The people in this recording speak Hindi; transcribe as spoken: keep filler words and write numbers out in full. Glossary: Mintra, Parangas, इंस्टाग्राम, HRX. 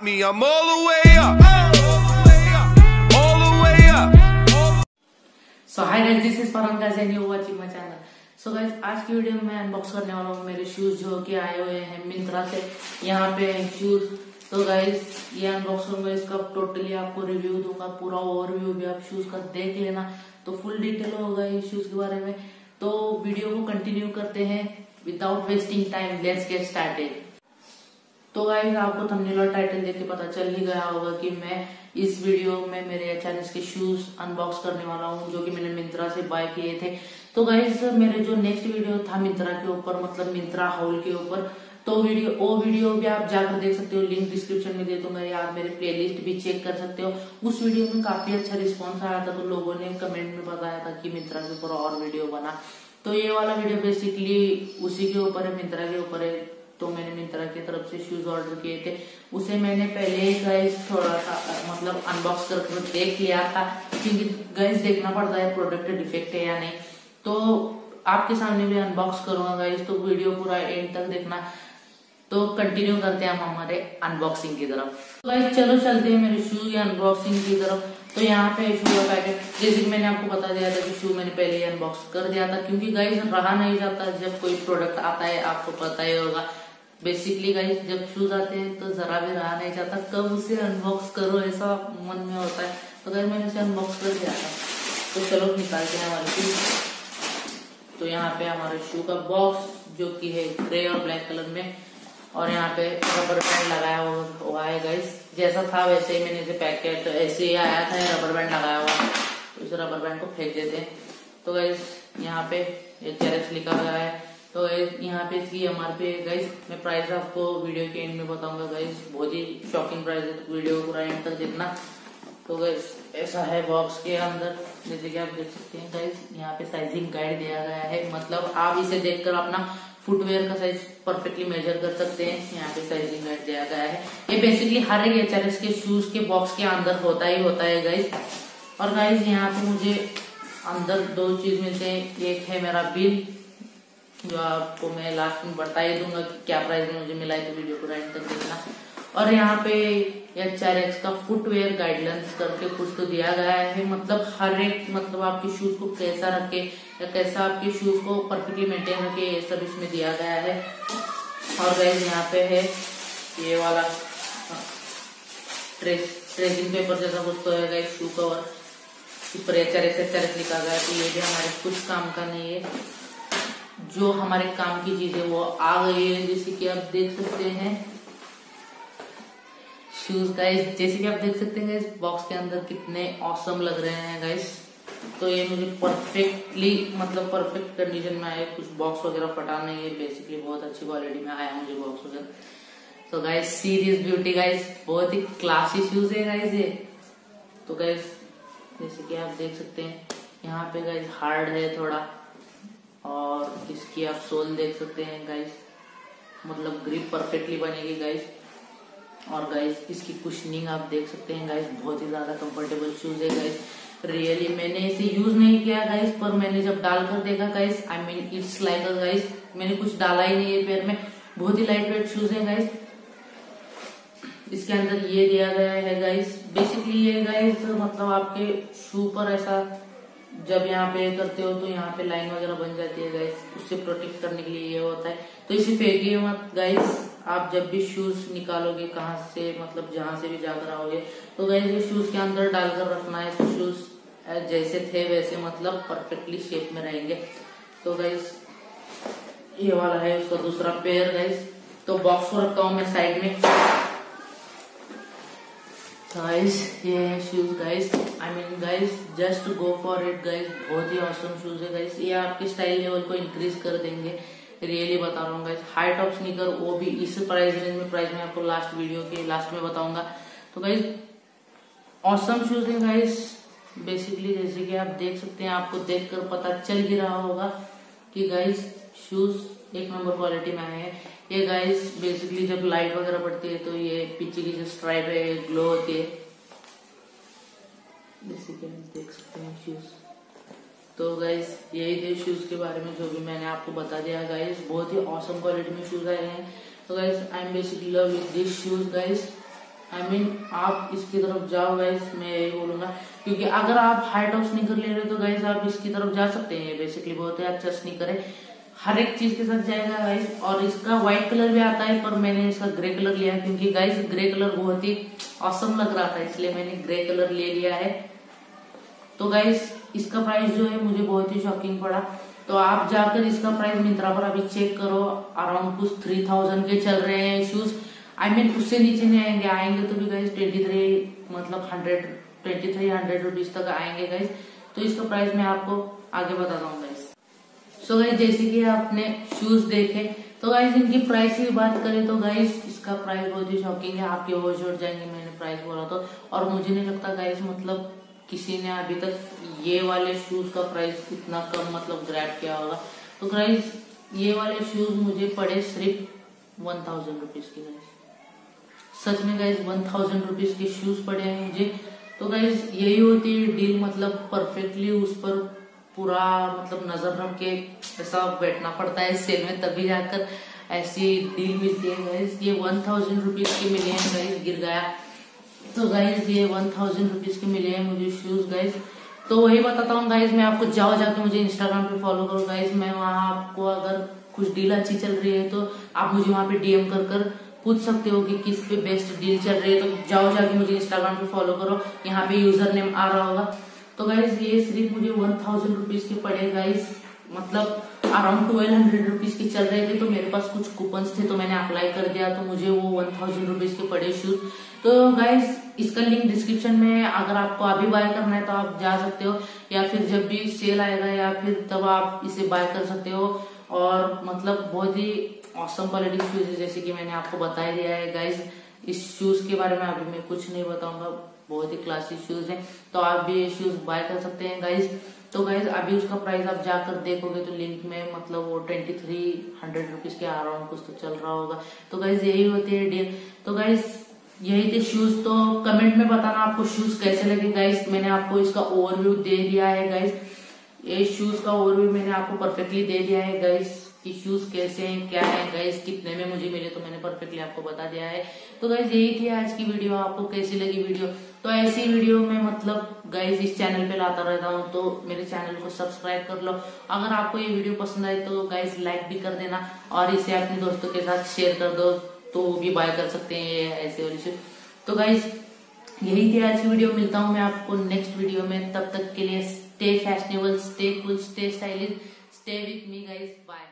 Me, I'm all the way up, all the way up, all the way up, all the... So hi guys, this is Parangas and you are watching my channel. So guys, आज की वीडियो में मैं अनबॉक्स करने वाला हूँ मेरे शूज जो कि आए हुए हैं मिंत्रा से। यहाँ पे शूज, तो गाइज ये अनबॉक्स करूंगा, इसका टोटली आपको रिव्यू दूंगा, पूरा ओवरव्यू भी आप शूज का देख लेना, तो फुल डिटेल होगा ये शूज के बारे में। तो वीडियो को कंटिन्यू करते हैं without wasting time, let's get started. तो गाइस आपको थंबनेल और टाइटल देख के पता चल ही गया होगा कि मैं इस वीडियो में मेरे एच आर एक्स के शूज अनबॉक्स करने वाला हूँ जो कि मैंने मिंत्रा से बाय किए थे। तो गाइस मेरे जो नेक्स्ट वीडियो था मिंत्रा के ऊपर, मतलब मिंत्रा हाउल के ऊपर, तो वीडियो वो वीडियो भी आप जाकर देख सकते हो, लिंक डिस्क्रिप्शन में दे दूंगा या आप मेरे प्लेलिस्ट भी चेक कर सकते हो। उस वीडियो में काफी अच्छा रिस्पॉन्स आया था, तो लोगों ने कमेंट में बताया था कि मिंत्रा के ऊपर और वीडियो बना, तो ये वाला वीडियो बेसिकली उसी के ऊपर है, मिंत्रा के ऊपर है। तो मैंने मिंत्रा की तरफ से शूज ऑर्डर किए थे, उसे मैंने पहले ही गाइस थोड़ा सा मतलब अनबॉक्स करके देख लिया था, क्योंकि गाइस देखना पड़ता है प्रोडक्ट डिफेक्ट है या नहीं, तो आपके सामने भी अनबॉक्स करूंगा गाइस, तो वीडियो पूरा एंड तक देखना। तो कंटिन्यू करते हैं हम हमारे अनबॉक्सिंग की तरफ। तो गाइस चलो चलते हैं मेरे शू की अनबॉक्सिंग की तरफ। तो यहाँ पे शू का पैकेट, जैसे कि मैंने आपको बता दिया था कि शू मैंने पहले ही अनबॉक्स कर दिया था, क्योंकि गाइस रहा नहीं जाता जब कोई प्रोडक्ट आता है, आपको पता ही होगा। बेसिकली गाइस जब शूज आते हैं तो जरा भी रहा नहीं जाता कब उसे अनबॉक्स करो, ऐसा मन में होता है। तो गाइस मैंने उसे अनबॉक्स कर दिया था, तो चलो निकालते हैं हमारे शूज। तो यहाँ पे हमारे शू का बॉक्स जो कि है ग्रे और ब्लैक कलर में, और यहाँ पे रबर बैंड लगाया हुआ है गाइस, जैसा था वैसे ही मैंने इसे पैकेट ऐसे ही आया था, रबर बैंड लगाया हुआ, तो इसे रबर बैंड को फेंक देते हैं। तो गाइस यहाँ पे एच आर एक्स लिखा हुआ है, तो यहाँ पे इसकी एम आर पी है गाइस, मैं प्राइस आपको वीडियो के एंड में बताऊंगा गाइस, बहुत ही शॉकिंग प्राइस है, तो वीडियो पूरा एंड तक देखना। तो गाइस ऐसा है बॉक्स के अंदर, जैसे कि आप देख सकते हैं गाइस, यहाँ पे साइजिंग गाइड दिया गया है, मतलब आप इसे देखकर अपना फुटवेयर का साइज परफेक्टली मेजर कर सकते हैं। यहाँ पे साइजिंग गाइड दिया गया है, ये बेसिकली हर एक एच आर एक्स के शूज के बॉक्स के अंदर होता ही होता है गाइस। और गाइस यहाँ पे मुझे अंदर दो चीज मिलते हैं, एक है मेरा बिल जो आपको मैं लास्ट में बता ही दूंगा कि क्या प्राइस में मुझे मिला है, तो वीडियो को एंड तक देखना। और यहाँ पे एच आर एक्स का फुटवेयर गाइडलाइंस करके कुछ तो दिया गया है, मतलब हर एक मतलब आपके शूज को कैसा रखे या कैसा आपके शूज को परफेक्टली मेंटेन रखे, ये सब इसमें दिया गया है। और गाइस यहाँ पे है ये वाला ट्रेस ट्रेसिंग पेपर जैसा कुछ तो है गाइस, शू कवर ऊपर H R X H R X लिखा गया है, तो ये भी हमारे कुछ काम का नहीं है, जो हमारे काम की चीजें वो आ गई है, जैसे कि आप देख सकते हैं शूज गाइस, जैसे कि आप देख सकते हैं गाइस बॉक्स के अंदर कितने ऑसम लग रहे हैं गाइस। तो ये मुझे परफेक्टली मतलब परफेक्ट कंडीशन में आए, कुछ बॉक्स वगैरह फटा नहीं है, बेसिकली बहुत अच्छी क्वालिटी में आया मुझे बॉक्स वगैरह। तो गाइस सीरियस ब्यूटी गाइस, बहुत ही क्लासी शूज है गाइस ये। तो गाइस जैसे कि आप देख सकते हैं यहाँ पे गाइस हार्ड है थोड़ा, और इसकी आप सोल देख सकते हैं गाइस, मतलब ग्रिप परफेक्टली बनेगी गाइस। और गाइस इसकी कुशनिंग आप देख सकते हैं गाइस, बहुत ही ज्यादा कंफर्टेबल शूज है गाइस। रियली मैंने इसे यूज नहीं किया गाइस, पर मैंने जब डालकर देखा guys, I mean it's like a guys, मैंने कुछ डाला ही नहीं है पैर में, बहुत ही लाइट वेट शूज है गाइस। इसके अंदर ये दिया गया है गाइस, बेसिकली ये गाइस मतलब आपके शू पर ऐसा जब यहाँ पे करते हो तो यहाँ पे लाइन वगैरह बन जाती है गाइस, उससे प्रोटेक्ट करने के लिए ये होता है। तो इसे फेंकिए मत गाइस, आप जब भी शूज निकालोगे कहाँ से मतलब जहां से भी जाकर आओगे, तो गाइस शूज के अंदर डालकर रखना है, तो शूज जैसे थे वैसे मतलब परफेक्टली शेप में रहेंगे। तो गाइस ये वाला है उसका दूसरा पेयर गाइस, तो बॉक्स को रखता हूँ मैं साइड में गाइस। ये है shoes guys, I mean guys just go for it guys, बहुत ही ऑसम शूज है गाइस, ये आपके स्टाइल लेवल को इंक्रीज कर देंगे, रियली बता रहा हूँ गाइस। हाई टॉप स्नीकर वो भी इस प्राइस रेंज में, प्राइस में आपको लास्ट वीडियो के लास्ट में बताऊंगा। तो गाइस ऑसम शूज है गाइस, बेसिकली जैसे कि आप देख सकते हैं, आपको देखकर पता चल ही रहा होगा कि गाइस शूज एक नंबर क्वालिटी में आए हैं। ये गाइस बेसिकली जब लाइट वगैरह पड़ती है तो ये पीछे की जो स्ट्राइप है ग्लो होती है, बेसिकली देख सकते हैं शूज। तो गाइस यही थे शूज के बारे में जो भी मैंने आपको बता दिया गाइस, बहुत ही ऑसम क्वालिटी में शूज आए हैं। तो guys I am basically love with this shoes guys, I I mean mean, आप इसकी तरफ जाओ गाइस, मैं यही बोलूंगा, क्योंकि अगर आप हाइट ऑफ स्नीकर ले रहे हो तो गाइस आप इसकी तरफ जा सकते हैं। बेसिकली बहुत ही अच्छा स्नीकर है, हर एक चीज के साथ जाएगा गाइस। और इसका व्हाइट कलर भी आता है, पर मैंने इसका ग्रे कलर लिया है क्योंकि गाइस ग्रे कलर बहुत ही ऑसम लग रहा था, इसलिए मैंने ग्रे कलर ले लिया है। तो गाइस इसका प्राइस जो है मुझे बहुत ही शॉकिंग पड़ा, तो आप जाकर इसका प्राइस मिंत्रा पर अभी चेक करो। अराउंड कुछ थ्री थाउजेंड के चल रहे हैं shoes, I I mean mean, उससे नीचे नहीं आएंगे, आएंगे तो भी गाइस ट्वेंटी थ्री मतलब hundred twenty three hundred rupees तक आएंगे गाइस। तो इसका प्राइस मैं आपको आगे बताता हूँ गाइस। सो गाइस जैसे कि आपने शूज देखे, तो गाइस इनकी प्राइस की बात करें तो गाइस इसका प्राइस बहुत ही शॉकिंग है, आपके वो शॉर्ट जाएंगे मैंने प्राइस बोला तो। और मुझे नहीं लगता गाइस मतलब किसी ने अभी तक ये वाले शूज का प्राइस इतना कम मतलब ग्रैब किया होगा। तो गाइस ये वाले शूज मुझे पड़े सिर्फ वन थाउजेंड रुपीज की गाइस, सच में गाइज वन थाउजेंड रुपीज के शूज पड़े हैं मुझे। तो गाइज यही होती है डील, मतलब परफेक्टली उस पर पूरा मतलब नजर रख के ऐसा बैठना पड़ता है सेल में, तभी जाकर ऐसी डील मिलती है गाइज। ये वन थाउजेंड रुपीज के मिले हैं गाइज, गिर गया। तो गाइज ये वन थाउजेंड रुपीज के मिले हैं मुझे शूज गाइज। तो वही बताता हूँ गाइज मैं आपको, जाओ जाके मुझे इंस्टाग्राम पे फॉलो करो गाइज, मैं वहाँ आपको अगर कुछ डील अच्छी चल रही है तो आप मुझे वहाँ पे डीएम कर कर पूछ सकते हो कि किस पे बेस्ट डील चल रही है। तो जाओ जाके मुझे इंस्टाग्राम पे फॉलो करो, यहाँ पे यूजर नेम आ रहा होगा। तो गाइज ये सिर्फ मुझे वन थाउजेंड रुपीज के पड़े गाइज, मतलब अराउंड ट्वेल्व हंड्रेड रुपीज के चल रहे थे। तो मेरे पास कुछ कूपन्स थे तो मैंने अप्लाई कर दिया, तो मुझे वो वन थाउजेंड रुपीज के पड़े शूज। तो गाइज इसका लिंक डिस्क्रिप्शन में है, अगर आपको अभी बाय करना है तो आप जा सकते हो, या फिर जब भी सेल आएगा या फिर तब आप इसे बाय कर सकते हो। और मतलब बहुत ही ऑसम क्वालिटी शूज है, जैसे कि मैंने आपको बता दिया है गाइज। इस शूज के बारे में अभी मैं कुछ नहीं बताऊंगा, बहुत ही क्लासिक शूज है, तो आप भी ये शूज बाय कर सकते हैं गाइज। तो गाइज अभी उसका प्राइस आप जाकर देखोगे तो लिंक में मतलब वो ट्वेंटी थ्री हंड्रेड रुपीज के अराउंड कुछ तो चल रहा होगा। तो गाइज यही होती है डील। तो गाइज यही थे शूज, तो कमेंट में बताना आपको शूज कैसे लगे गाइज। मैंने आपको इसका ओवरव्यू दे दिया है गाइज, ये शूज का ओवरव्यू मैंने आपको परफेक्टली दे दिया है गाइज कि शूज कैसे हैं क्या है गाइज, कितने में मुझे मिले, तो मैंने परफेक्टली आपको बता दिया है। तो गाइज यही थी आज की वीडियो, आपको कैसी लगी वीडियो। तो ऐसी वीडियो में मतलब गाइज इस चैनल पे लाता रहता हूँ, तो मेरे चैनल को सब्सक्राइब कर लो। अगर आपको ये वीडियो पसंद आए तो गाइज लाइक भी कर देना, और इसे अपने दोस्तों के साथ शेयर कर दो, तो वो भी बाय कर सकते हैं ऐसे वाली शूज। तो गाइज यही थी आज की वीडियो, मिलता हूँ मैं आपको नेक्स्ट वीडियो में। तब तक के लिए stay fashionable, stay cool, stay stylish, stay with me guys, bye.